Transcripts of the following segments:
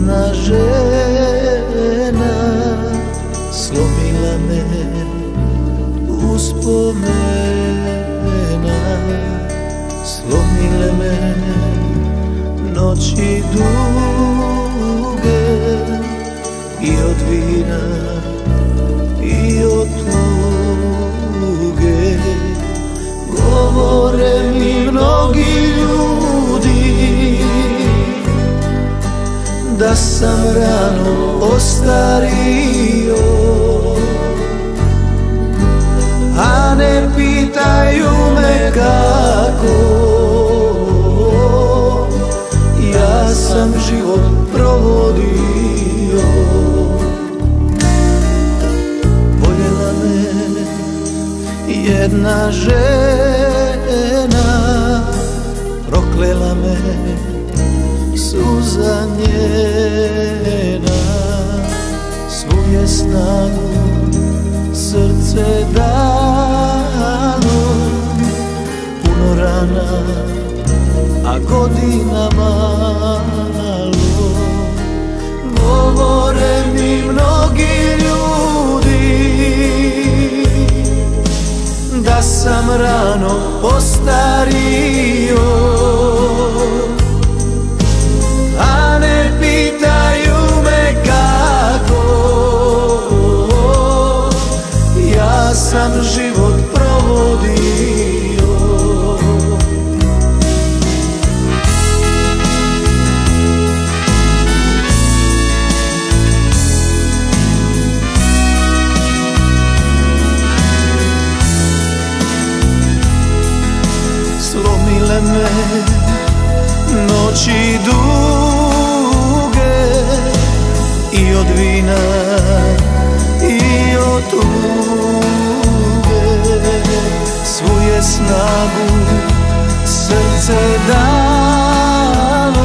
jedna žena slomila me uspomena, slomile me noći duge i od vina i od tuge. Govore mi mnogi ljudi da sam rano ostario, a ne pitaju me kako. Ja sam život provodio. Voljela me jedna žena, proklela me suza njena, svoje snagu srce dalo, puno rana, a godina malo. Govore mi mnogi ljudi da sam rano ostario, a ne pitaju me kako. Ja sam život provodio. Noći duge i od vina i od tuge, svoje snagu srce dalo,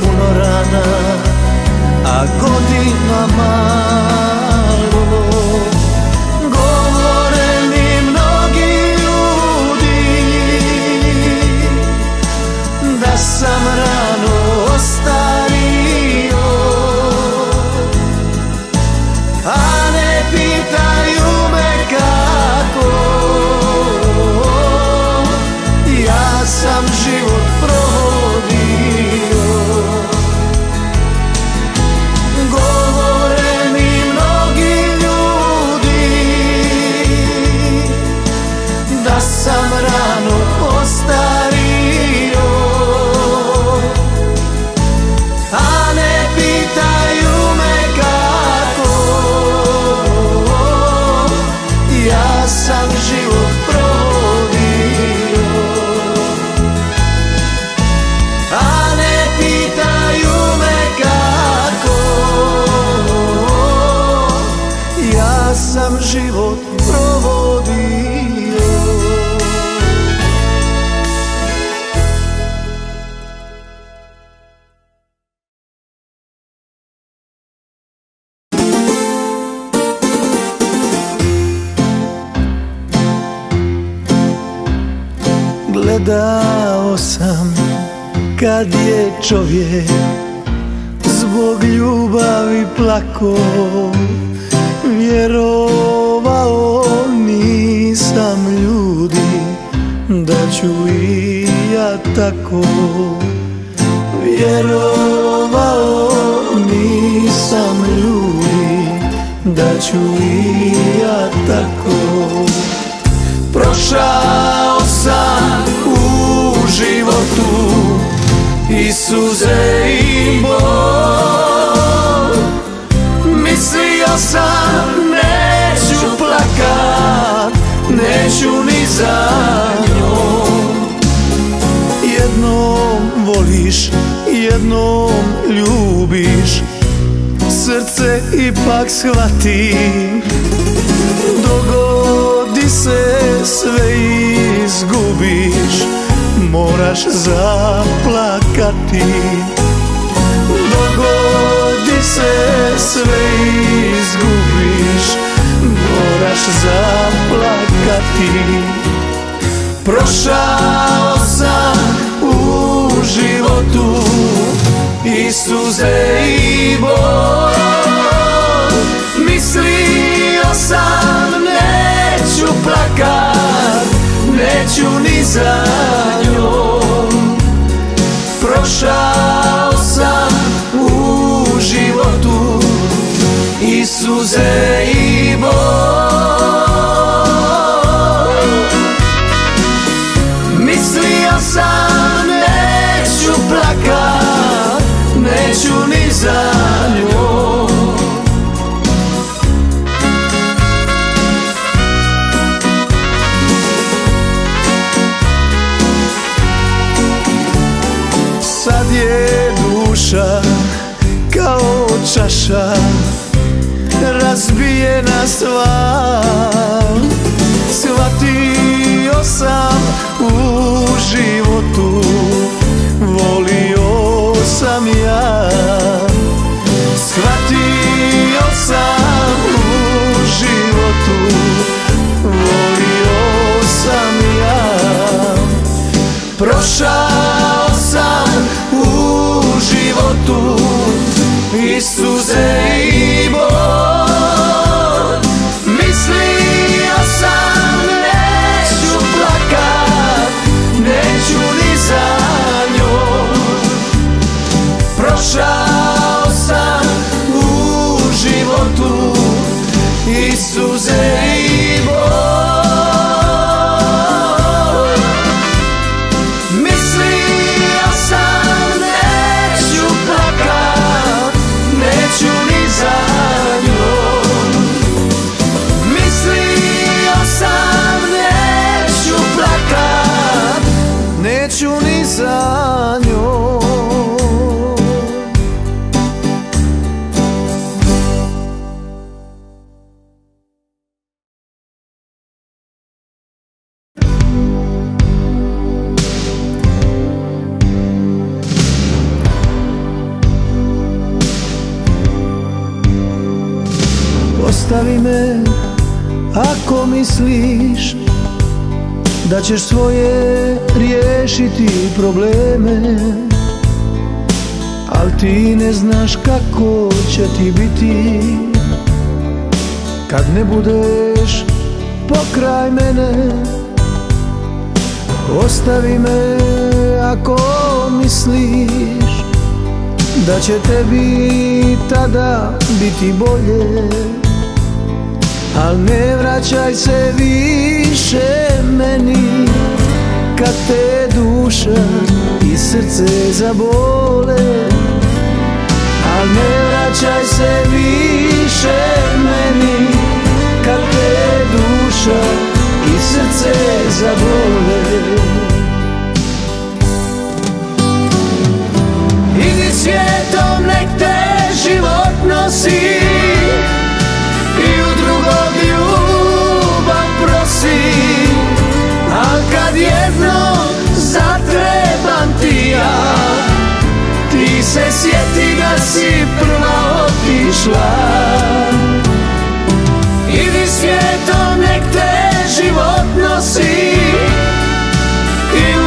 puno rana, a godina malo. Sam rano ostario, a ne pitaju me kako. Ja sam život provodio. Govore mi mnogi ljudi da sam rano ostario, a ne pitaju me kako. Ja sam život provodio, a ne pitaju me kako. Ja sam život provodio. Gledao sam kad je čovjek zbog ljubavi plako, vjerovao nisam ljudi da ću i ja tako, vjerovao nisam ljudi da ću i ja tako. Prošao sam u životu i suze i bol, mislio sam neću plakat, neću ni za njom. Jednom voliš, jednom ljubiš, srce ipak shvati, dogodi se sve izgubiš, moraš zaplakati. Dogodi se sve izgubiš, moraš zaplakati. Prošao sam u životu i Isuse i Bog, mislio sam neću plakat, neću ni za njom. Prošao sam u životu i suze i bol. Mislio sam neću plakat, neću ni za njom. Sad je duša kao čaša razbijena sva. Shvatio sam u životu, volio sam ja. Shvatio sam u životu, volio sam ja. Prošao sam u životu i suze i bol. Prošao sam u životu i suze i bol. Mislio sam neću plakat, neću ni za njom. Mislio sam neću plakat, neću ni za njom. Ostavi me ako misliš da ćeš svoje riješiti probleme, al ti ne znaš kako će ti biti kad ne budeš pokraj mene. Ostavi me ako misliš da će tebi tada biti bolje, al ne vraćaj se više meni kad te duša i srce zabole. Al ne vraćaj se više meni kad te duša i srce zabole. Idi svijetom nek te život nosi i u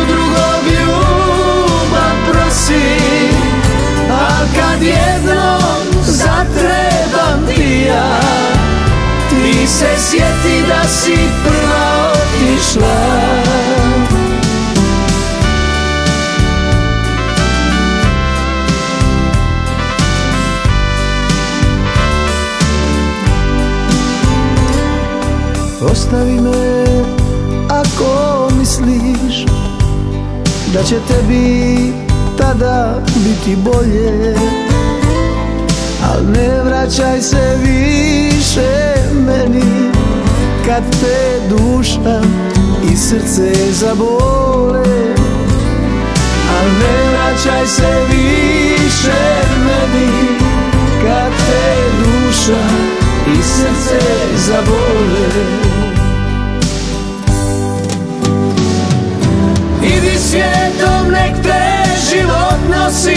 drugog ljubav prosi, al kad jednom zatrebam ti ja, ti se sjeti da si prva otišla. Idi svijetom nek te život nosi i u drugog ljubav prosi, al kad jednom zatrebam ti ja, ti se sjeti da si prva otišla. Ostavi me ako misliš da će tebi tada biti bolje, al ne vraćaj se više meni kad te duša i srce zabole. Al ne vraćaj se više meni kad te duša i srce zabole. Idi svijetom nek te život nosi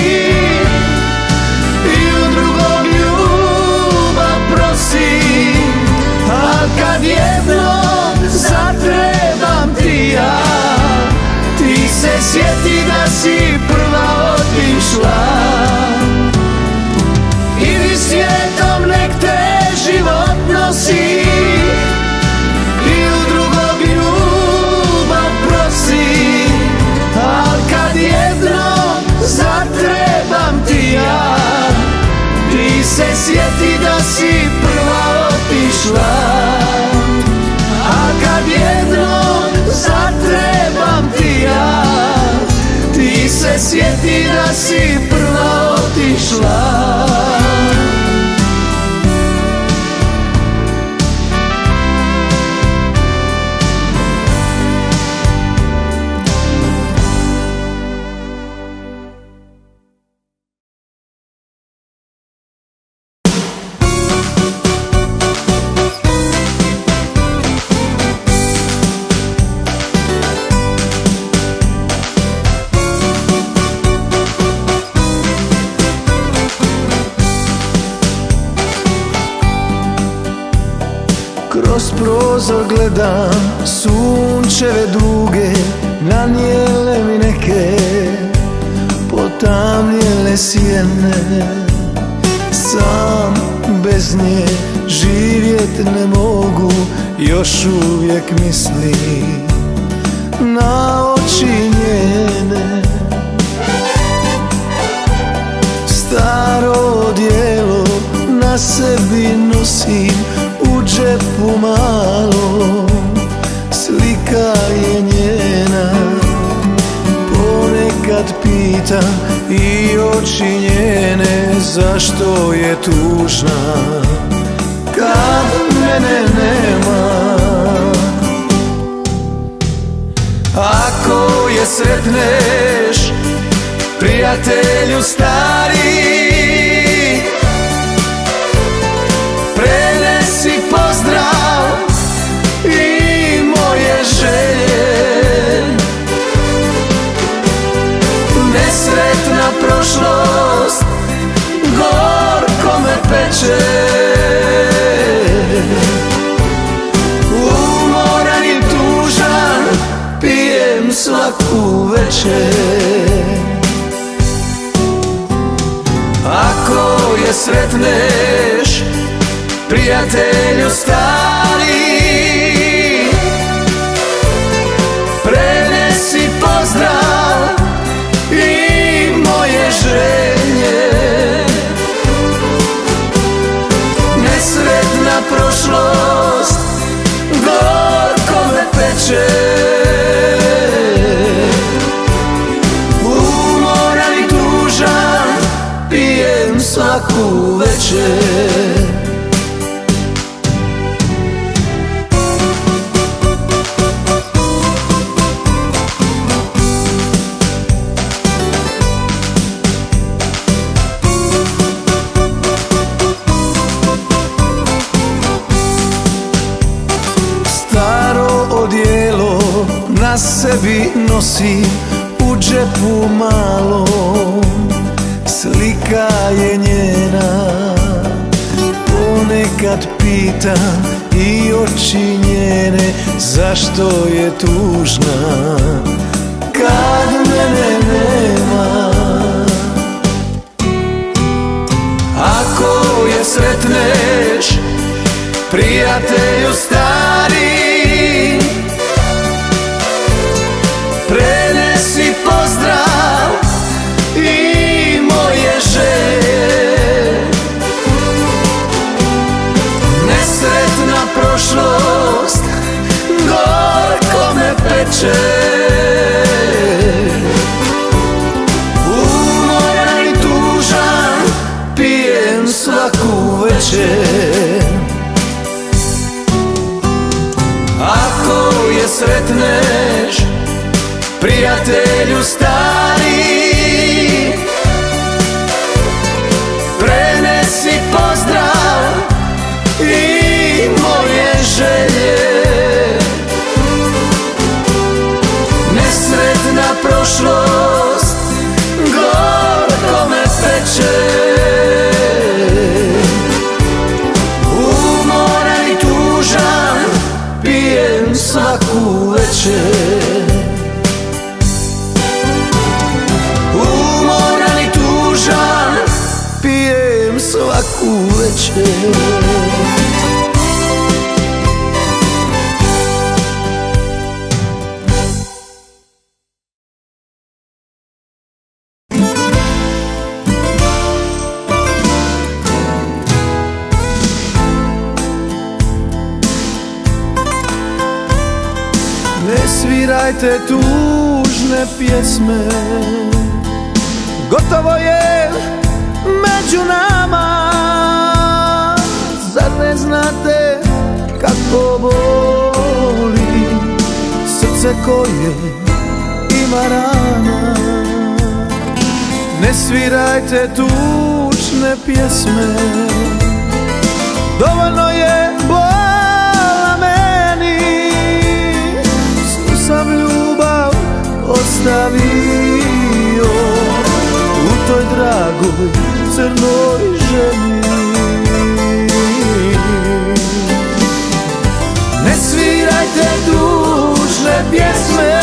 i u drugog ljubav prosi, al kad jednom zatrebam ti ja, ti se sjeti da si prva otišla. sjeti da si prva otišla. Prozor gledam sunčeve duge, nanijele mi neke potamnijele sjene. Sam bez nje živjet ne mogu, još uvijek mislim na oči njene. Staro odijelo na sebi nosim, u džepu malom slika je njena. Ponekad pitam i oči njene zašto je tužna kad mene nema. Ako je sretneš, prijatelju stari, si pozdrav i moje želje. Nesretna prošlost gorko me peče, umoran i tužan pijem svaku večer. Ako je sretneš, prijatelju stari, prenesi pozdrav i moje želje. Nesretna prošlost gorko me peče, umoran i tužan pijem svaku večer. Na sebi nosim, u džepu malom slika je njena. Ponekad pitam i oči njene zašto je tužna kad mene nema. Ako je sretneš, prijatelju stari, prenesi pozdrav i moje želje. Nesretna prošlost gorko me peče, umoran i tužan pijem svaku večer. Ako je sretneš, prijatelju stari, prenesi pozdrav i moje želje. Nesretna prošlost gorko me peče, umoran i tužan pijem svaku večer. Svaku večer. Ne svirajte tužne pjesme, gotovo je među nama. Zar ne znate kako boli srce koje ima rana? Ne svirajte tužne pjesme, dovoljno je bola meni. Svu sam ljubav ostavio u toj dragoj crnoj ženi. Ne svirajte tužne pjesme,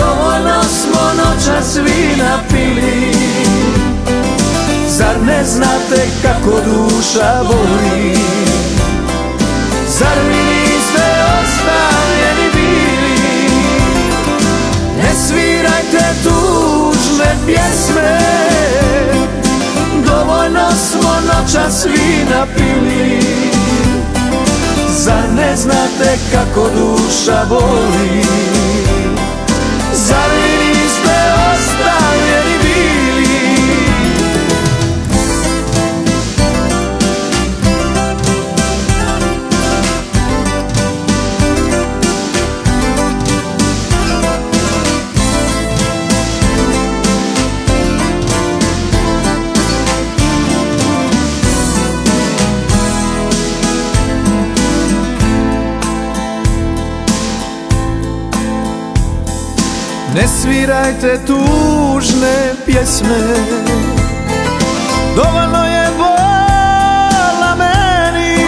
dovoljno smo noćas vina pili. Zar ne znate kako duša voli? Zar mi niste ostavljeni bili? Ne svirajte tužne pjesme, dovoljno smo noćas vina pili. Zar ne znate kako duša voli? Zar mi niste ostavljeni bili? Ne svirajte tužne pjesme, dovoljno je bola meni.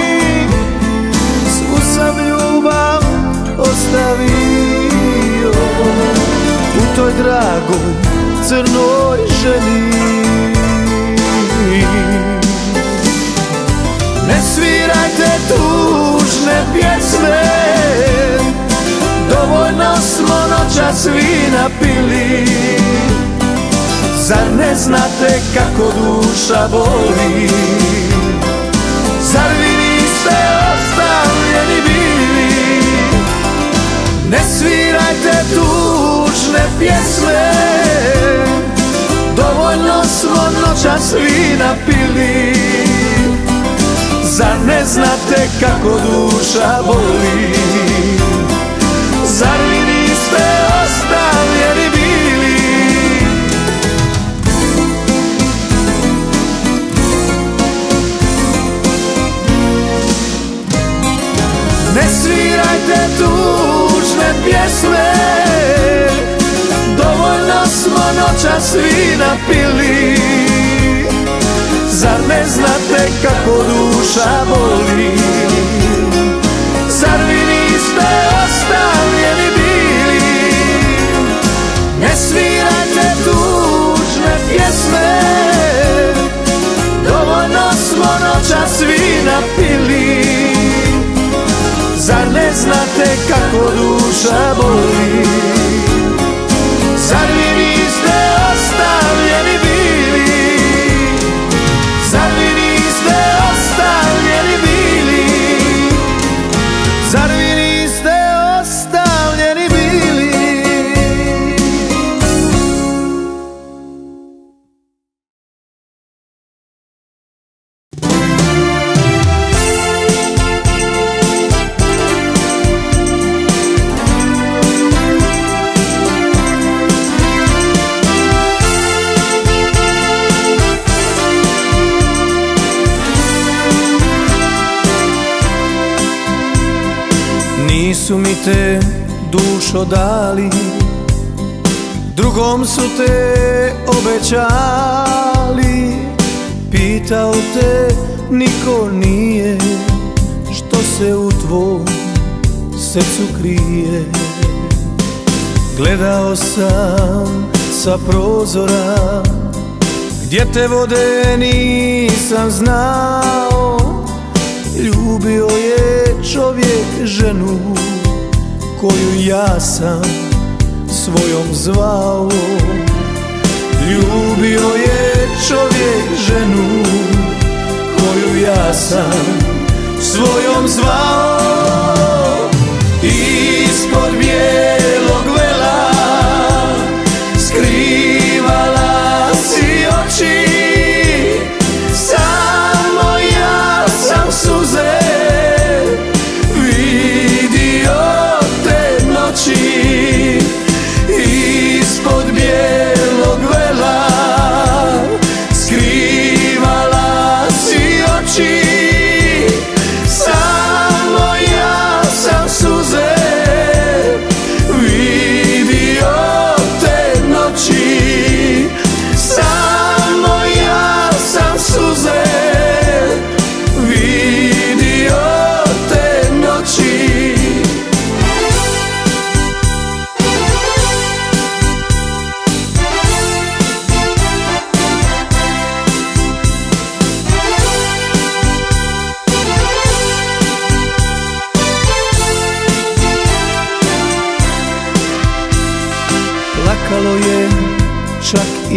Svu sam ljubav ostavio u toj dragoj crnoj ženi. Ne svirajte tužne pjesme, dovoljno smo noćas vina pili. Zar ne znate kako duša boli? Zar vi niste ostavljeni bili? Ne svirajte tužne pjesme, dovoljno smo noćas vina pili. Zar ne znate kako duša boli? Zar vi niste ostavljeni bili? Ne svirajte tužne pjesme, dovoljno smo noćas vina pili. Zar ne znate kako duša boli? Zar vi niste ostavljeni bili? Ne svirajte tužne pjesme, dovoljno smo noćas vina pili. Zar ne znate kako duša boli? Zar vi niste ostavljeni bili? Zar vi niste ostavljeni bili? Zar vi niste ostavljeni bili? Nisu mi te, dušo, dali, drugom su te obećali. Pitao te niko nije, što se u tvom srcu krije. Gledao sam sa prozora, gdje te vode nisam znao. Ljubio je čovjek ženu, koju ja sam svojom zvao. Ljubio je čovjek ženu, koju ja sam svojom zvao. Ispod bijelog vela skrivala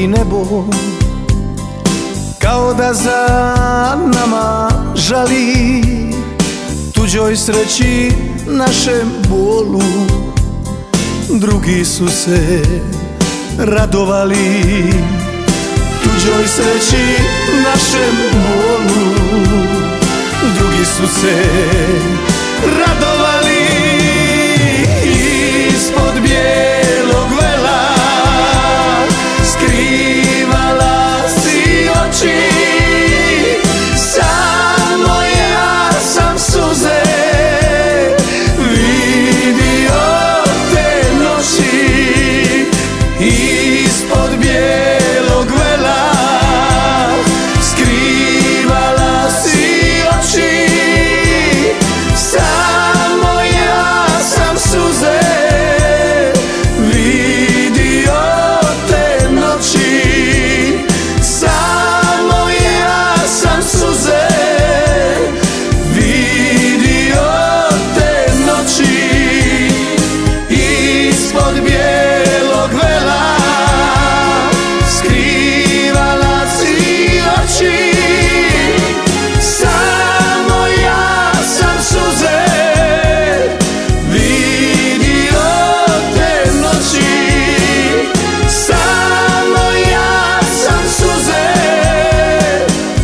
i nebo, kao da za nama žali, tuđoj sreći, našem bolu. Drugi su se radovali tuđoj sreći, našem bolu. Drugi su se radovali. Ispod bijelog vela skrivala si oči, samo ja sam suze vidio te noći. Ispod bijelog vela skrivala si oči, samo ja sam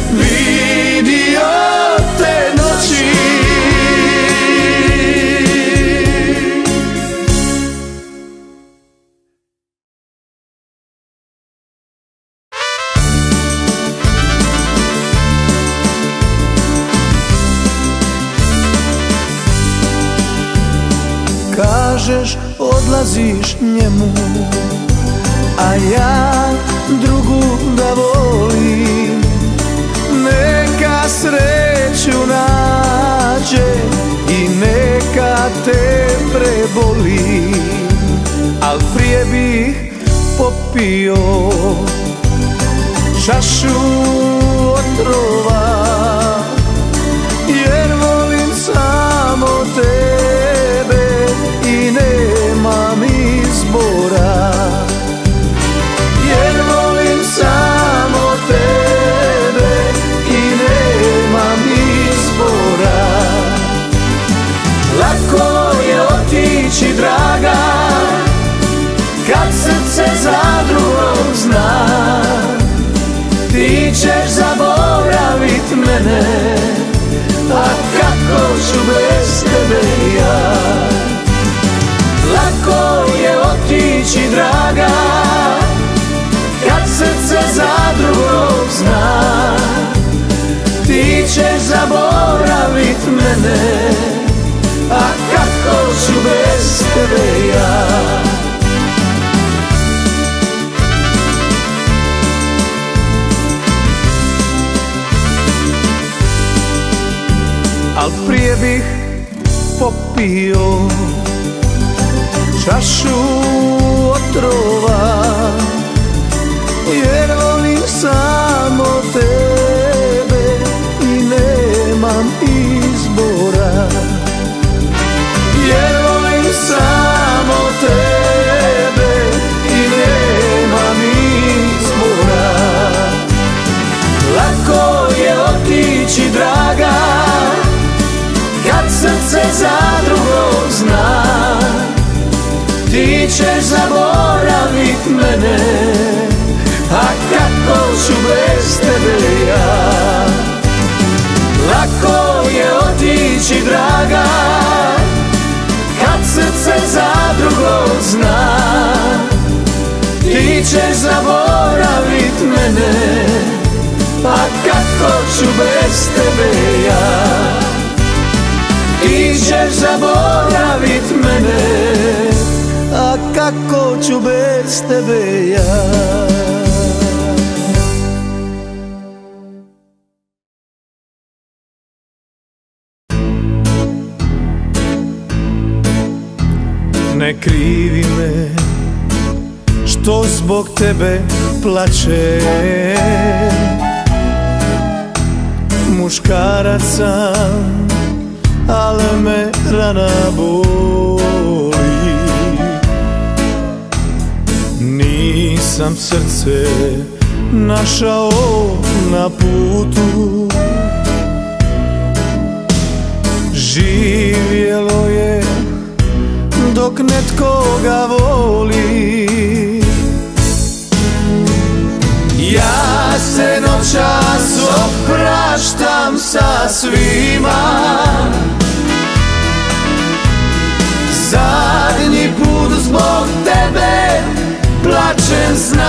suze njemu, a ja drugu da volim. Neka sreću nađe i neka te preboli, al prije bih popio čašu otrova, jer volim samo tebe i nemam izbora. Jer volim samo tebe i nemam izbora. Lako je otići draga, kad srce za drugom zna. Ti ćeš zaboravit mene, a kako ću bez tebe ja. Lako je otići draga, kad srce za drugog zna. Ti ćeš zaboravit mene, a kako ću bez tebe ja. Al prije bih popio čašu otrova, jer volim samo tebe i nemam izbora. Jer volim samo tebe i nemam izbora. Lako je otići draga, kad srce za drugog zna. Ti ćeš zaboravit mene, a kako ću bez tebe ja. Lako je otići draga, kad srce za drugog zna. Ti ćeš zaboravit mene, a kako ću bez tebe ja. Ti ćeš zaboravit mene, a kako ću bez tebe ja. Ne krivi me što zbog tebe plačem, muškarac sam, ali me rana boli. sam srce našao na putu. Živjelo je dok netko ga voli. Ja se noćas opraštam sa svima, zadnji put zbog tebe plačem, znaj.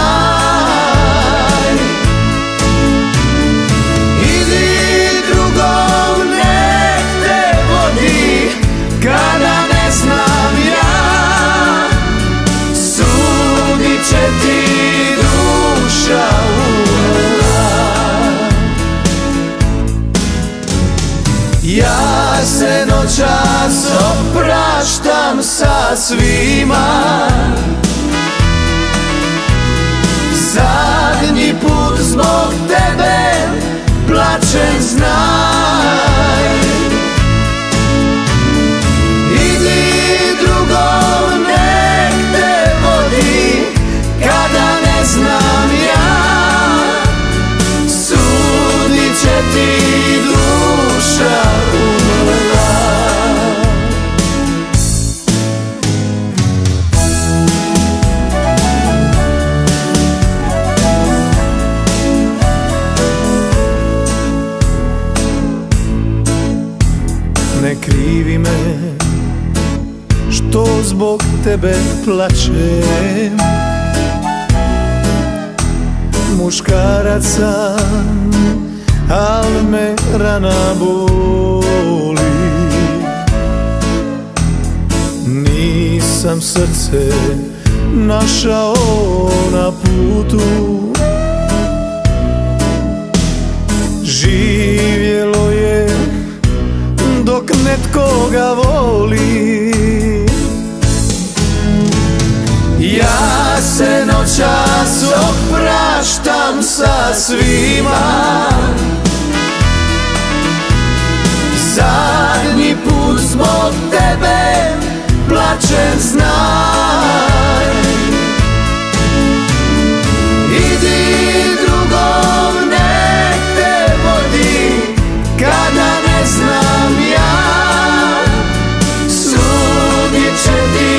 Idi drugom, nek te vodi kada ne znam ja. Sudit će ti duša umorna. Ja se noćas opraštam sa svima, zadnji put zbog tebe plačem, znaj. Idi drugom, nek te vodi kada ne znam ja. Sudit će ti duša umorna. Ne krivi me što zbog tebe plačem, muškarac sam, al me rana boli. Nisam srce našao na putu. Živjelo je dok netko ga voli. Ja se noćas opraštam sa svima, zadnji put zbog tebe plačem, znaj. Idi drugom, nek te vodi kada ne znam ja. Sudit će ti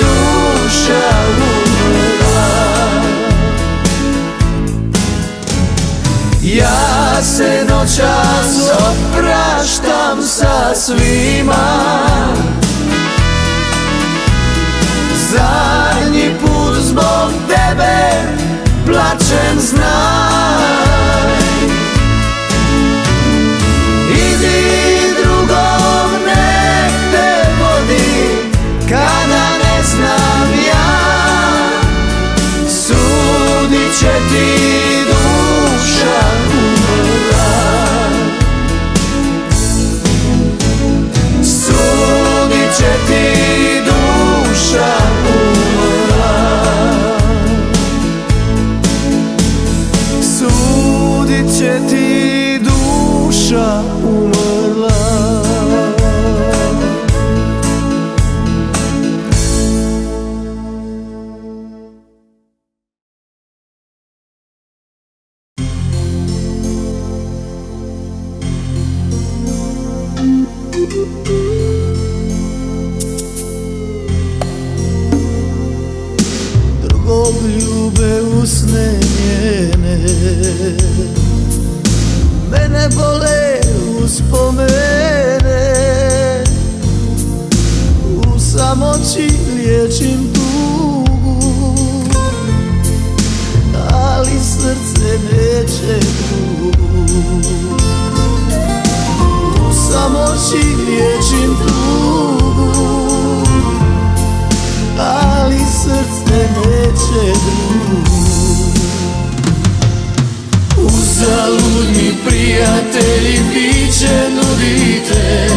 duša umorna. Ja se noćas opraštam sa svima, zadnji put zbog tebe plačem, znaj. Idi drugom, nek te vodi kada ne znam ja. Sudit će ti duša umorna. Sudit će ti duša umorna. Sudit će ti duša umorna. Drugog ljube usne njene, mene bole uspomene. U samoći liječim tugu, ali srce neće tugu. U samoći liječim tugu, ali srce neće drugu. Uzalud mi prijatelji piće nudite,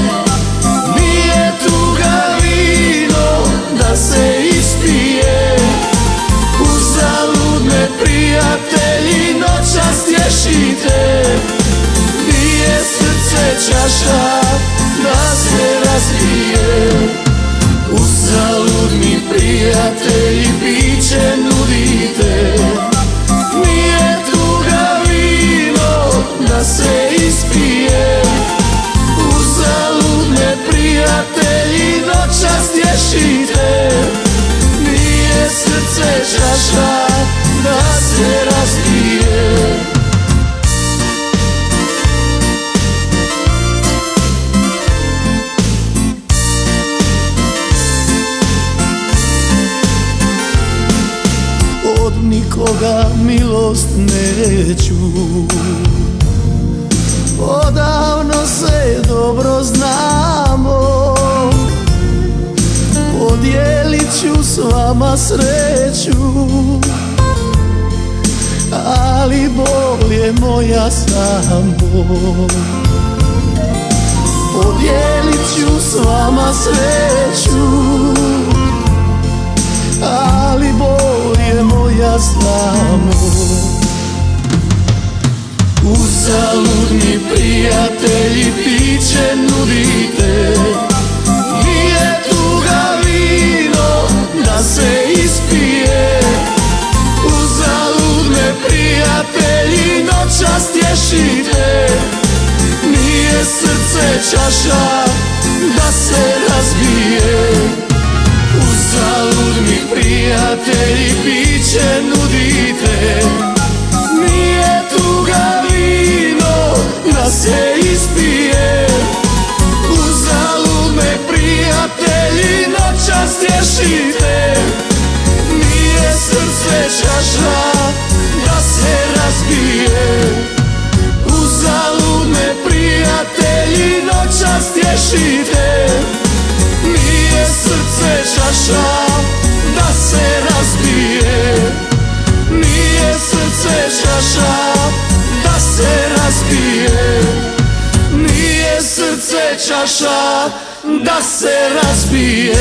nije tuga vino da se ispije. Uzalud me prijatelji noćas tješite, nije srce čaša da se razbije. Uzalud mi prijatelji piće nudite, da se ispije. Uzaludne prijatelji noćas tješite, nije srce čaša da se razbije. Nikoga milost neću, odavno se dobro znamo, podijelit ću s vama sreću, ali bol je moja samo. Podijelit ću s vama sreću, ali bol je moja samo. Uzaludni prijatelji piće nudite, nije tuga vino da se ispije. Uzaludne prijatelji noćas tješite, nije srce čaša da se razbije. Uzaludni prijatelji piće nudite, nije tuga vino da se ispije. Uzaludne prijatelji noćas tješite, nije srce čaša da se razbije. Uzaludne prijatelji noćas tješite, nije srce čaša da se razbije. Nije srce čaša da se razbije. Nije srce čaša da se razbije.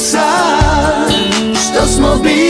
pensar, što smo bili.